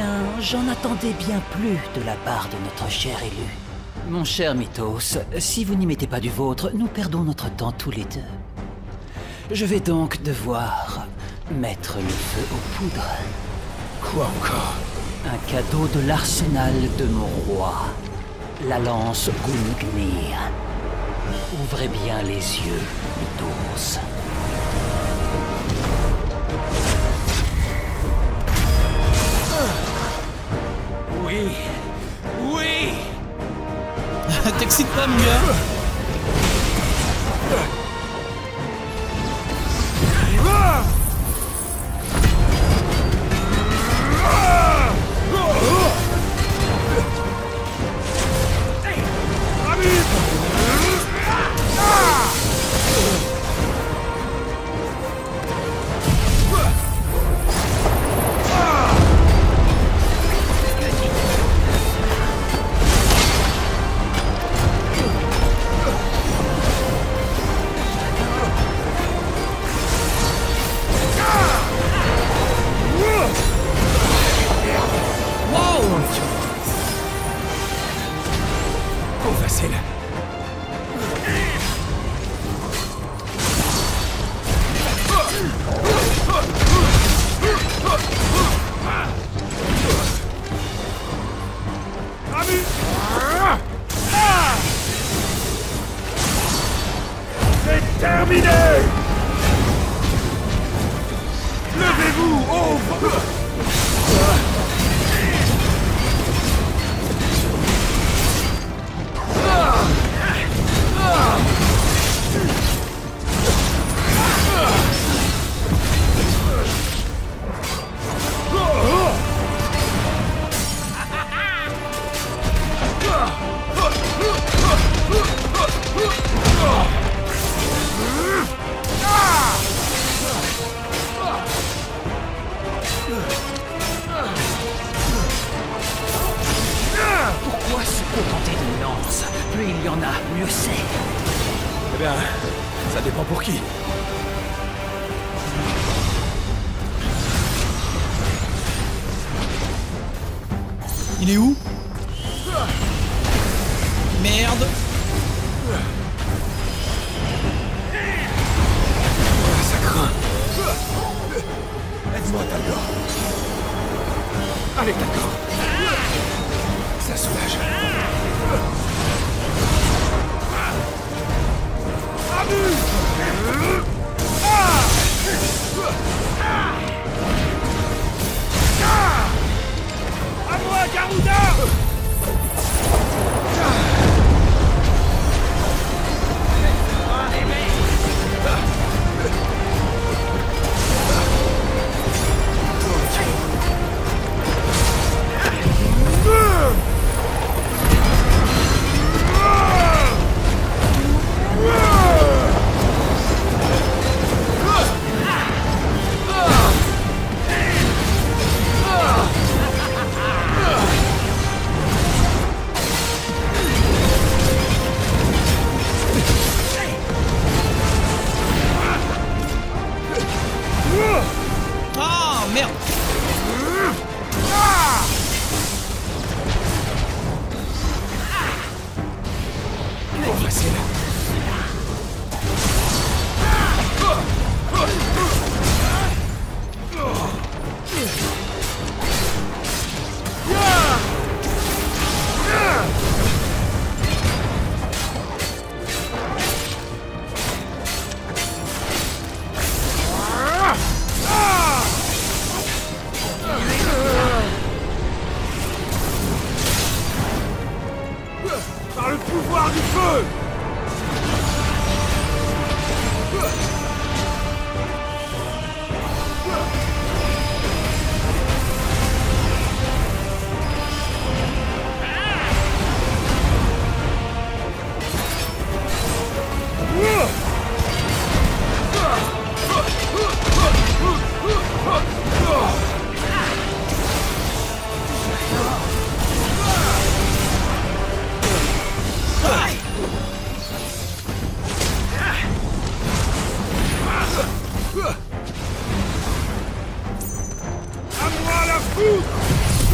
bien, j'en attendais bien plus de la part de notre cher élu. Mon cher Mythos, si vous n'y mettez pas du vôtre, nous perdons notre temps tous les deux. Je vais donc devoir mettre le feu aux poudres. Quoi encore? Un cadeau de l'arsenal de mon roi. La lance Gungnir. Ouvrez bien les yeux, Mythos. Oui. Oui. T'excites pas, mon gars.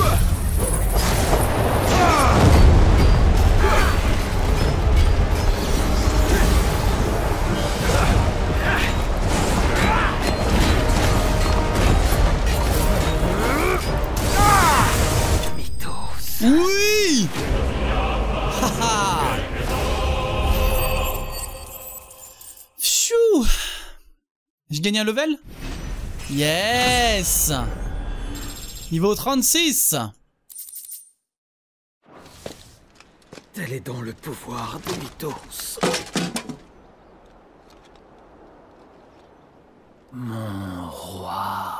Ah J'ai gagné un level? Yes! Niveau 36! Tel est donc le pouvoir des Mythos. Mon roi.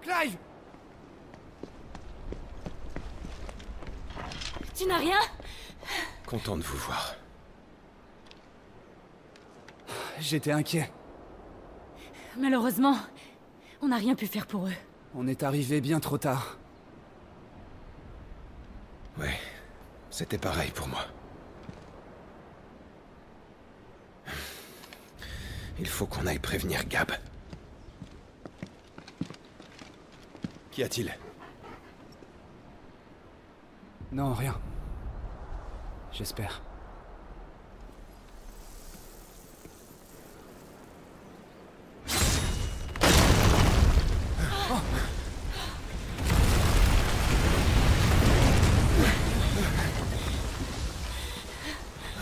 Clive! Tu n'as rien? Content de vous voir. J'étais inquiet. Malheureusement, on n'a rien pu faire pour eux. On est arrivé bien trop tard. Ouais, c'était pareil pour moi. Il faut qu'on aille prévenir Gab. Qu'y a-t-il? Non, rien. J'espère.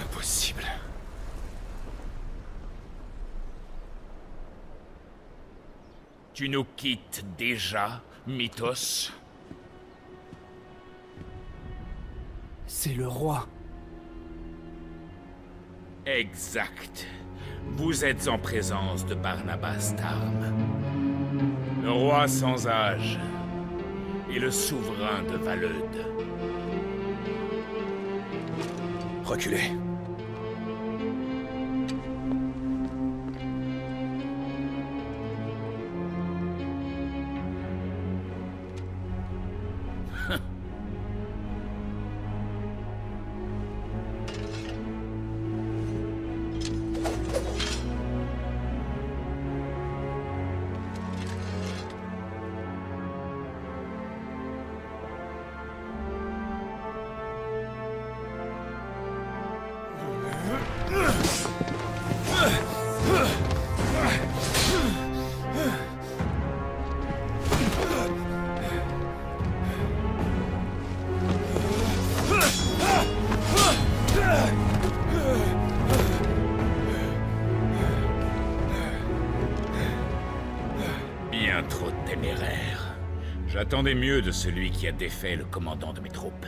Impossible. Tu nous quittes déjà, Mythos? C'est le roi. Exact. Vous êtes en présence de Barnabas Tharmr, le roi sans âge et le souverain de Valedois. Reculez. J'attendais mieux de celui qui a défait le commandant de mes troupes.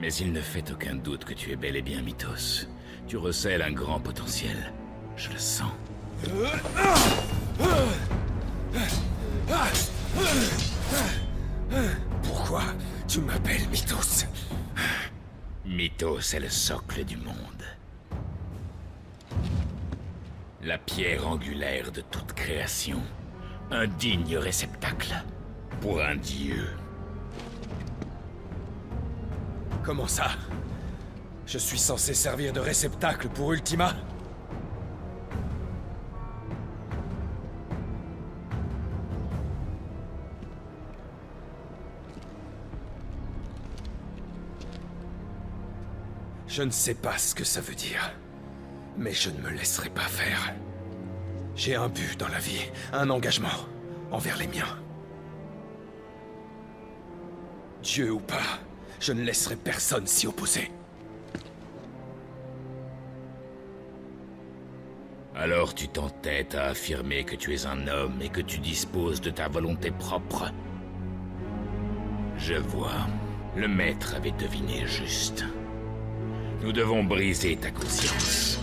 Mais il ne fait aucun doute que tu es bel et bien Mythos. Tu recèles un grand potentiel. Je le sens. Pourquoi tu m'appelles Mythos? Mythos est le socle du monde. La pierre angulaire de toute création. Un digne réceptacle. Pour un dieu. Comment ça? Je suis censé servir de réceptacle pour Ultima? Je ne sais pas ce que ça veut dire, mais je ne me laisserai pas faire. J'ai un but dans la vie, un engagement envers les miens. Dieu ou pas, je ne laisserai personne s'y opposer. Alors tu t'entêtes à affirmer que tu es un homme et que tu disposes de ta volonté propre. Je vois. Le maître avait deviné juste. Nous devons briser ta conscience.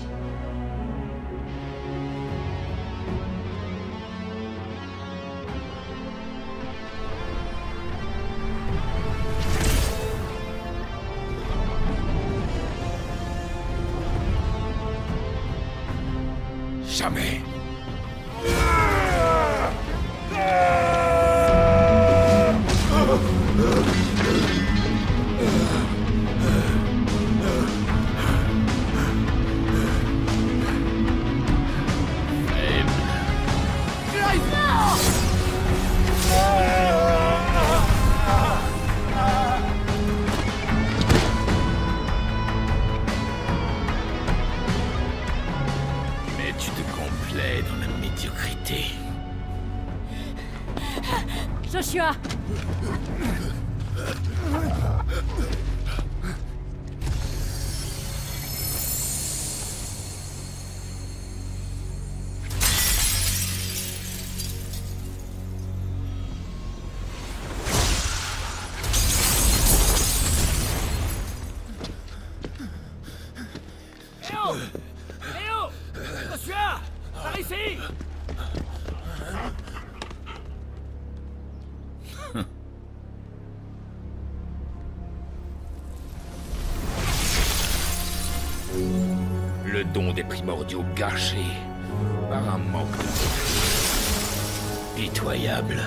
Jamais. Joshua! Des primordiaux gâchés par un manque de... pitoyable.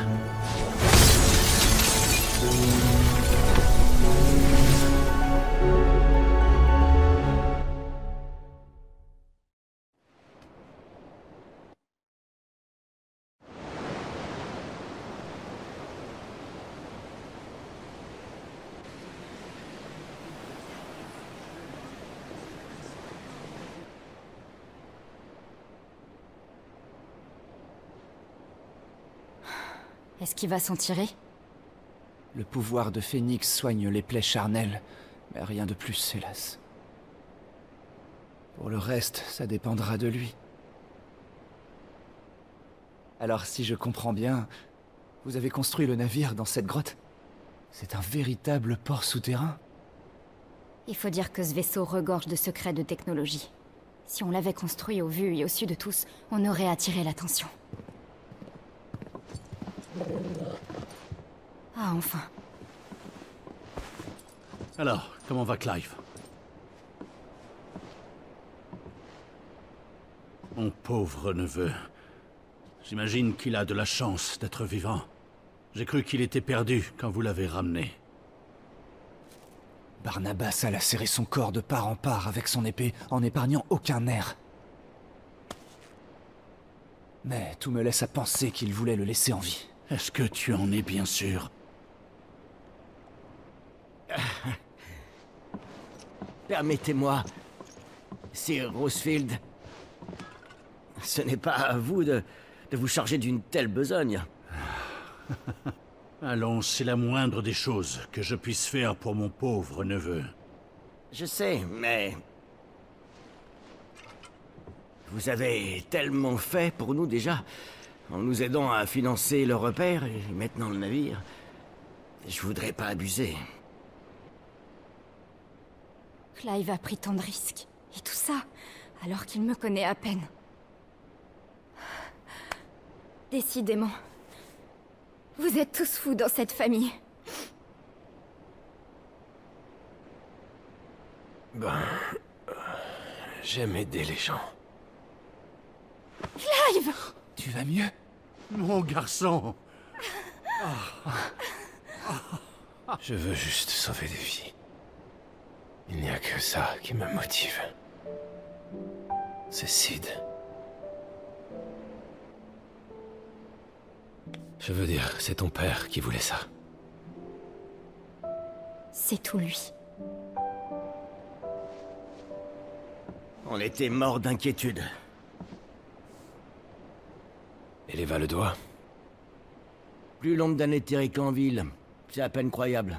Est-ce qu'il va s'en tirer? Le pouvoir de Phoenix soigne les plaies charnelles, mais rien de plus, hélas. Pour le reste, ça dépendra de lui. Alors si je comprends bien, vous avez construit le navire dans cette grotte? C'est un véritable port souterrain? Il faut dire que ce vaisseau regorge de secrets de technologie. Si on l'avait construit au vu et au su de tous, on aurait attiré l'attention. Ah, enfin. Alors, comment va Clive? Mon pauvre neveu. J'imagine qu'il a de la chance d'être vivant. J'ai cru qu'il était perdu quand vous l'avez ramené. Barnabas a lacéré son corps de part en part avec son épée, en épargnant aucun nerf. Mais tout me laisse à penser qu'il voulait le laisser en vie. Est-ce que tu en es bien sûr? Permettez-moi, Sir Rosfield. Ce n'est pas à vous de vous charger d'une telle besogne. Allons, c'est la moindre des choses que je puisse faire pour mon pauvre neveu. Je sais, mais... vous avez tellement fait pour nous déjà. En nous aidant à financer le repère et maintenant le navire, je voudrais pas abuser. Clive a pris tant de risques, et tout ça, alors qu'il me connaît à peine. Décidément, vous êtes tous fous dans cette famille. Ben... j'aime aider les gens. Clive! Tu vas mieux? Mon garçon! Je veux juste sauver des vies. Il n'y a que ça qui me motive. C'est Cid. Je veux dire, c'est ton père qui voulait ça. C'est tout lui. On était morts d'inquiétude. Et les Valedois? Plus l'ombre d'un éthéré qu'en ville, c'est à peine croyable.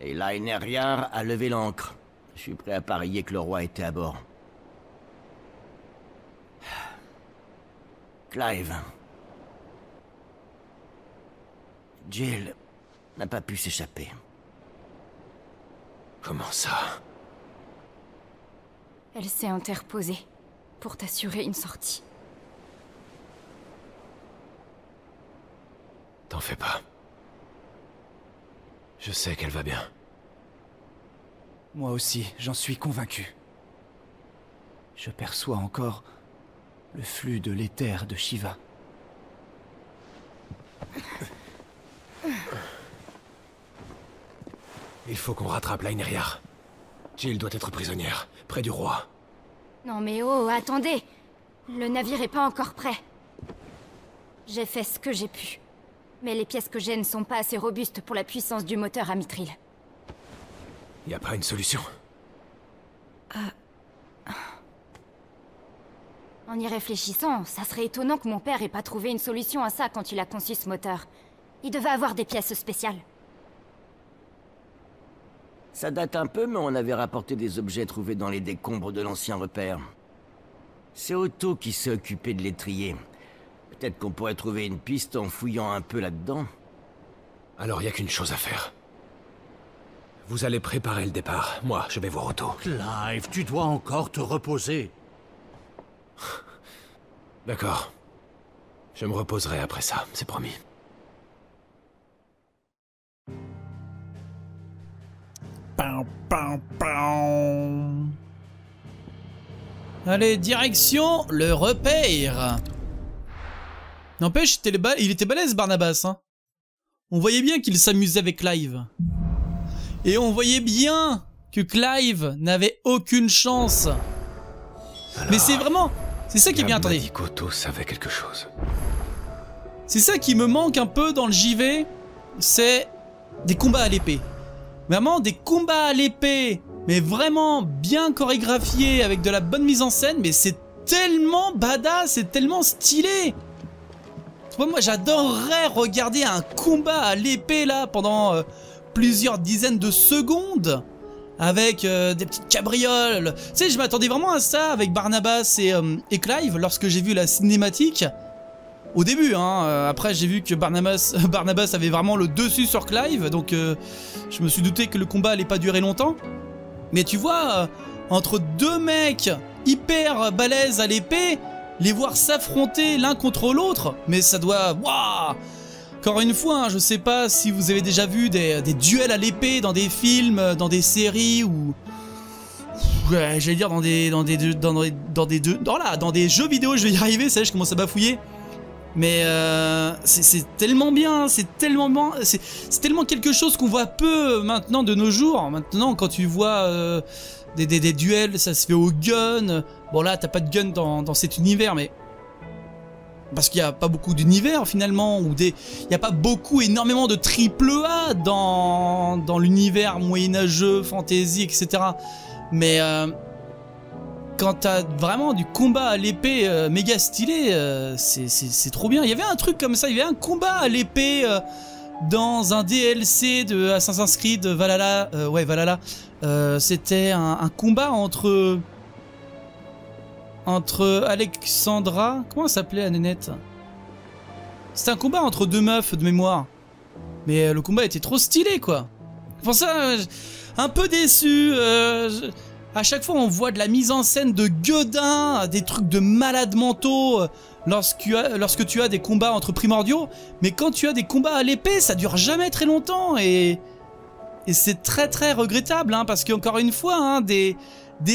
Et là, Inériard a levé l'ancre. Je suis prêt à parier que le roi était à bord. Clive. Jill n'a pas pu s'échapper. Comment ça? Elle s'est interposée pour t'assurer une sortie. T'en fais pas. Je sais qu'elle va bien. Moi aussi, j'en suis convaincu. Je perçois encore le flux de l'éther de Shiva. Il faut qu'on rattrape Inériard. Jill doit être prisonnière, près du roi. Non mais oh, attendez! Le navire est pas encore prêt. J'ai fait ce que j'ai pu. Mais les pièces que j'ai ne sont pas assez robustes pour la puissance du moteur à Mithril. Y a pas une solution? En y réfléchissant, ça serait étonnant que mon père ait pas trouvé une solution à ça quand il a conçu ce moteur. Il devait avoir des pièces spéciales. Ça date un peu, mais on avait rapporté des objets trouvés dans les décombres de l'ancien repère. C'est Otto qui s'est occupé de les trier. Peut-être qu'on pourrait trouver une piste en fouillant un peu là-dedans. Alors il n'y a qu'une chose à faire. Vous allez préparer le départ. Moi, je vais voir Otto. Clive, tu dois encore te reposer. D'accord. Je me reposerai après ça, c'est promis. Allez, direction le repère. N'empêche, il était balèze Barnabas, hein. On voyait bien qu'il s'amusait avec Clive. Et on voyait bien que Clive n'avait aucune chance. Alors, mais c'est vraiment... C'est ça qui est bien tardé. Otto savait quelque chose. C'est ça qui me manque un peu dans le JV. C'est des combats à l'épée. Vraiment des combats à l'épée, mais vraiment bien chorégraphiés avec de la bonne mise en scène, mais c'est tellement badass, c'est tellement stylé. Tu vois, moi j'adorerais regarder un combat à l'épée là pendant plusieurs dizaines de secondes avec des petites cabrioles. Tu sais, je m'attendais vraiment à ça avec Barnabas et Clive lorsque j'ai vu la cinématique. Au début, hein, après j'ai vu que Barnabas avait vraiment le dessus sur Clive, donc je me suis douté que le combat allait pas durer longtemps. Mais tu vois, entre deux mecs hyper balèzes à l'épée, les voir s'affronter l'un contre l'autre, mais ça doit... Waouh! Encore une fois, hein, je sais pas si vous avez déjà vu des duels à l'épée dans des films, dans des séries ou... Ouais, j'allais dire dans des jeux vidéo, je vais y arriver, ça y est, je commence à bafouiller. Mais c'est tellement bien, c'est tellement quelque chose qu'on voit peu maintenant de nos jours. Maintenant, quand tu vois des duels, ça se fait au gun. Bon là, t'as pas de gun dans cet univers, mais parce qu'il y a pas beaucoup d'univers finalement, ou il y a pas énormément de triple A dans l'univers moyenâgeux, fantasy, etc. Mais quand t'as vraiment du combat à l'épée méga stylé, c'est trop bien. Il y avait un truc comme ça, il y avait un combat à l'épée dans un DLC de Assassin's Creed Valhalla. Valhalla. C'était un combat entre Alexandra... Comment ça s'appelait la nénette? C'était un combat entre deux meufs de mémoire. Mais le combat était trop stylé quoi. Pour ça, un peu déçu. À chaque fois, on voit de la mise en scène de gueudin, des trucs de malades mentaux lorsque tu as des combats entre primordiaux. Mais quand tu as des combats à l'épée, ça dure jamais très longtemps. Et c'est très très regrettable, hein, parce qu'encore une fois, hein, des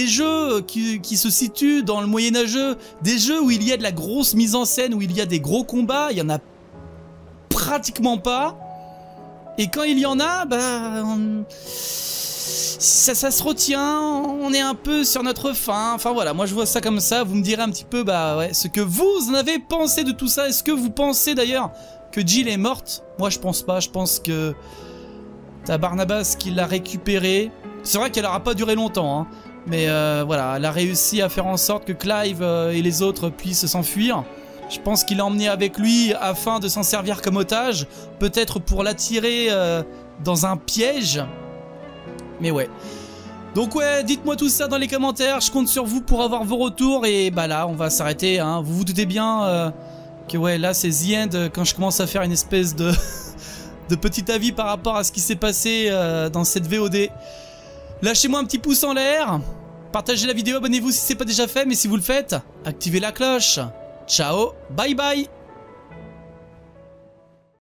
jeux qui se situent dans le moyenâgeux, des jeux où il y a de la grosse mise en scène, où il y a des gros combats, il y en a pratiquement pas. Et quand il y en a, bah... Ça se retient, on est un peu sur notre faim. Enfin voilà, moi je vois ça comme ça. Vous me direz un petit peu bah ouais, ce que vous en avez pensé de tout ça. Est-ce que vous pensez d'ailleurs que Jill est morte? Moi je pense pas, je pense que t'as Barnabas qui l'a récupérée. C'est vrai qu'elle aura pas duré longtemps, hein. Mais voilà, elle a réussi à faire en sorte que Clive et les autres puissent s'enfuir. Je pense qu'il l'a emmené avec lui afin de s'en servir comme otage, peut-être pour l'attirer dans un piège. Mais ouais. Donc ouais, dites-moi tout ça dans les commentaires. Je compte sur vous pour avoir vos retours. Et bah là, on va s'arrêter, hein. Vous vous doutez bien que ouais, là c'est the end. Quand je commence à faire une espèce de petit avis par rapport à ce qui s'est passé dans cette VOD. Lâchez-moi un petit pouce en l'air. Partagez la vidéo, abonnez-vous si c'est pas déjà fait. Mais si vous le faites, activez la cloche. Ciao, bye bye.